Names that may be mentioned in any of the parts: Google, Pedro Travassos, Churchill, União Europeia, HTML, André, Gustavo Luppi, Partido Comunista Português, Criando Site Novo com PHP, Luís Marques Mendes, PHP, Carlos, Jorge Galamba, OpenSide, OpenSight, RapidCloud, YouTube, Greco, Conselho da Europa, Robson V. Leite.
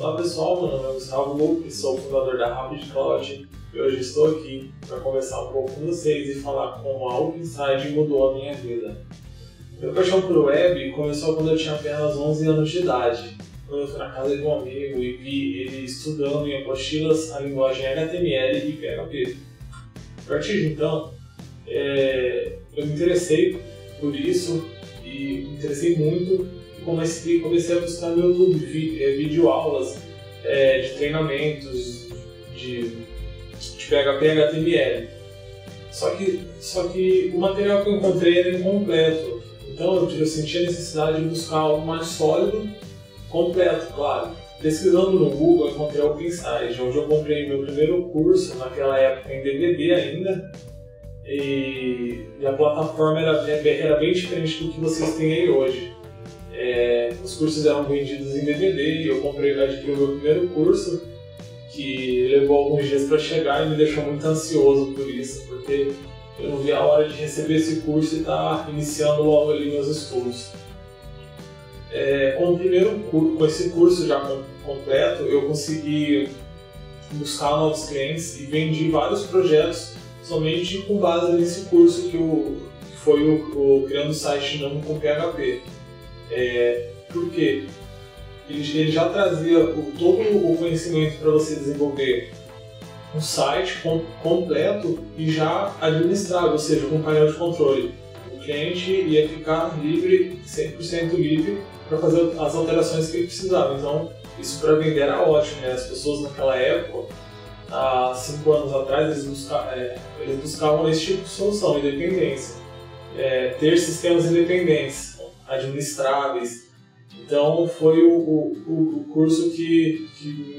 Olá pessoal, meu nome é Gustavo Luppi, sou o fundador da RapidCloud e hoje estou aqui para conversar um pouco com vocês e falar como a OpenSide mudou a minha vida. Meu paixão por web começou quando eu tinha apenas 11 anos de idade, quando eu fui na casa de um amigo e vi ele estudando em apostilas a linguagem HTML e PHP. A partir de então, eu me interessei por isso e me interessei muito e comecei a buscar no YouTube videoaulas de treinamentos de PHP e HTML. Só que o material que eu encontrei era incompleto, então eu senti a necessidade de buscar algo mais sólido, completo, claro. Pesquisando no Google, eu encontrei o OpenSight, onde eu comprei meu primeiro curso, naquela época em DVD ainda, e a plataforma era bem diferente do que vocês têm aí hoje. Os cursos eram vendidos em DVD e eu adquiri o meu primeiro curso, que levou alguns dias para chegar e me deixou muito ansioso por isso, porque eu não vi a hora de receber esse curso e estar iniciando logo ali meus estudos. Com esse curso já completo, eu consegui buscar novos clientes e vendi vários projetos somente com base nesse curso que foi o Criando Site Novo com PHP. Porque ele já trazia todo o conhecimento para você desenvolver um site completo e já administrado, ou seja, com painel de controle. O cliente ia ficar livre, 100% livre, para fazer as alterações que ele precisava. Então, isso para vender era ótimo, né? As pessoas naquela época, há 5 anos atrás, eles buscavam esse tipo de solução, independência. Ter sistemas independentes, administráveis. Então, foi o curso que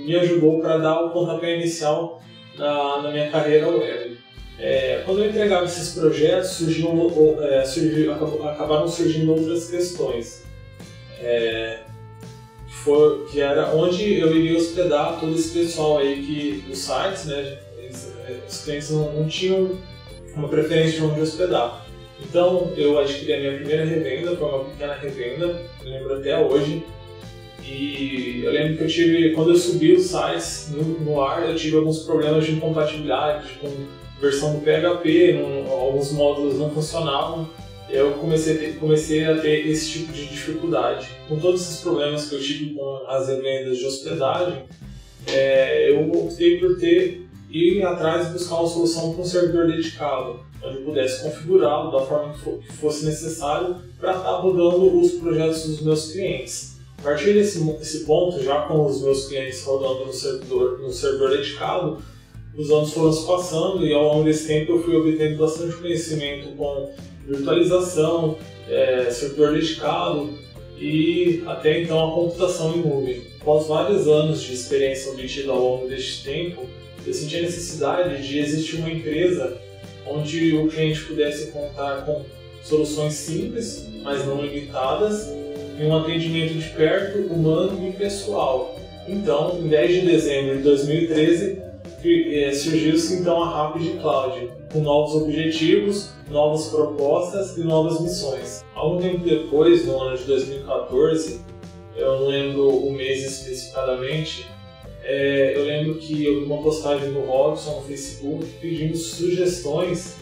me ajudou para dar o pontapé inicial na minha carreira web. Quando eu entregava esses projetos, acabaram surgindo outras questões, que era onde eu iria hospedar todo esse pessoal aí que os sites, né, os clientes não tinham uma preferência de onde hospedar. Então eu adquiri a minha primeira revenda, foi uma pequena revenda, eu lembro até hoje, e eu lembro que quando eu subi os sites no ar, eu tive alguns problemas de incompatibilidade, versão do PHP, alguns módulos não funcionavam, e eu comecei a ter esse tipo de dificuldade. Com todos esses problemas que eu tive com as revendas de hospedagem, eu optei por ir atrás e buscar uma solução com um servidor dedicado, onde eu pudesse configurá-lo da forma que fosse necessário para estar rodando os projetos dos meus clientes. A partir desse ponto, já com os meus clientes rodando no servidor dedicado, os anos foram se passando e ao longo desse tempo eu fui obtendo bastante conhecimento com virtualização, servidor dedicado e até então a computação em nuvem. Após vários anos de experiência obtida ao longo deste tempo, eu senti a necessidade de existir uma empresa onde o cliente pudesse contar com soluções simples, mas não limitadas, e um atendimento de perto, humano e pessoal. Então, em 10 de dezembro de 2013, surgiu-se então a RapidCloud, com novos objetivos, novas propostas e novas missões. Algum tempo depois, no ano de 2014, eu não lembro o mês especificadamente, eu lembro que eu vi uma postagem do Robson no Facebook pedindo sugestões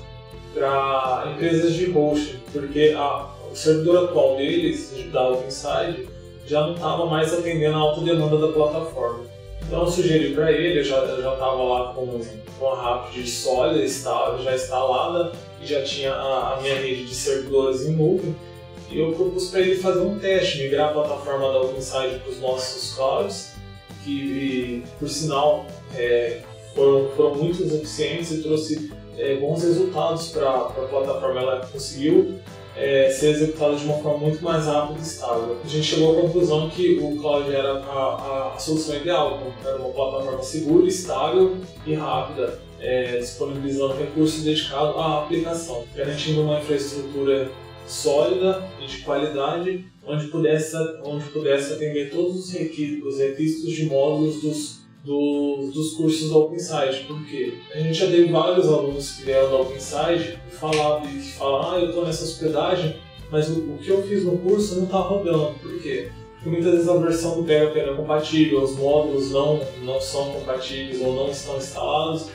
para empresas de hosting, porque o servidor atual deles, da OpenSide, já não estava mais atendendo a alta demanda da plataforma. Então eu sugeri para ele, eu já estava lá com a Rapid sólida, já instalada, e já tinha a minha rede de servidores em nuvem, e eu propus para ele fazer um teste, migrar a plataforma da OpenSide para os nossos clouds, que por sinal foram muito eficientes e trouxe bons resultados para a plataforma. Ela conseguiu ser executada de uma forma muito mais rápida e estável. A gente chegou à conclusão que o cloud era a solução ideal, era uma plataforma segura, estável e rápida, disponibilizando recursos dedicados à aplicação, garantindo uma infraestrutura sólida e de qualidade, onde pudesse atender todos os requisitos de módulos dos cursos da OpenSide, porque a gente já teve vários alunos que vieram da OpenSide e falavam, eu estou nessa hospedagem, mas o que eu fiz no curso não está rodando. Por quê? porque muitas vezes a versão do PHP não é compatível, os módulos não são compatíveis ou não estão instalados.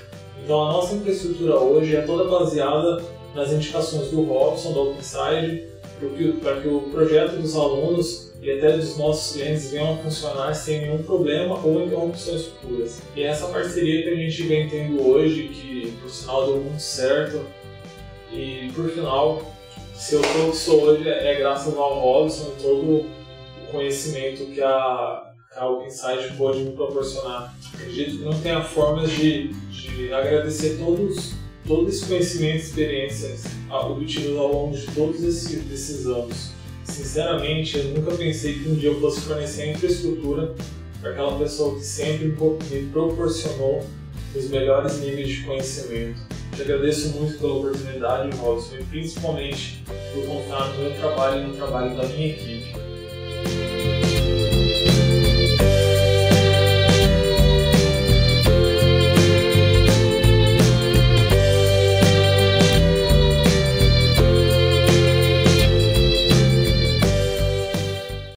Então a nossa infraestrutura hoje é toda baseada nas indicações do Robson, do OpenSide, para que o projeto dos alunos e até dos nossos clientes venham a funcionar sem nenhum problema ou interrupções futuras. E essa parceria que a gente vem tendo hoje, que por sinal deu muito certo, e por final, se eu sou o que sou hoje é graças ao Robson e todo o conhecimento que a OpenSight pode me proporcionar. Acredito que não tenha formas de agradecer todo esse conhecimento e experiências obtidos ao longo de todos esses anos. Sinceramente, eu nunca pensei que um dia eu fosse fornecer a infraestrutura para aquela pessoa que sempre me proporcionou os melhores níveis de conhecimento. Te agradeço muito pela oportunidade, Robson, e principalmente por confiar no meu trabalho e no trabalho da minha equipe.